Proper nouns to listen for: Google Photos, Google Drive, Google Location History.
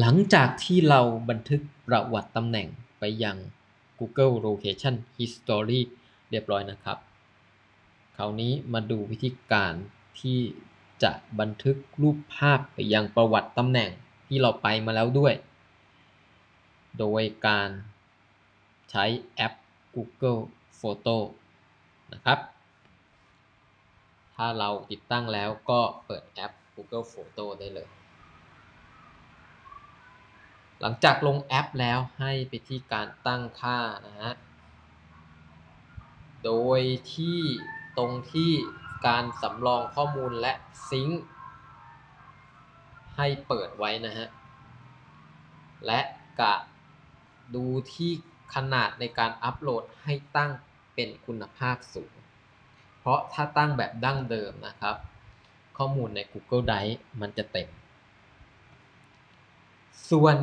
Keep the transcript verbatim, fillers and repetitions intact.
หลังจากที่เราบันทึกประวัติตำแหน่งไปยัง Google Location History เรียบร้อยนะครับคราวนี้มาดูวิธีการที่จะบันทึกรูปภาพไปยังประวัติตำแหน่งที่เราไปมาแล้วด้วยโดยการใช้แอป Google Photos นะครับถ้าเราติดตั้งแล้วก็เปิดแอป Google Photos ได้เลยหลังจากลงแอปแล้วให้ไปที่การตั้งค่านะฮะโดยที่ตรงที่การสำรองข้อมูลและซิงค์ให้เปิดไว้นะฮะและกะดูที่ขนาดในการอัปโหลดให้ตั้งเป็นคุณภาพสูงเพราะถ้าตั้งแบบดั้งเดิมนะครับข้อมูลใน Google Drive มันจะเต็มส่วน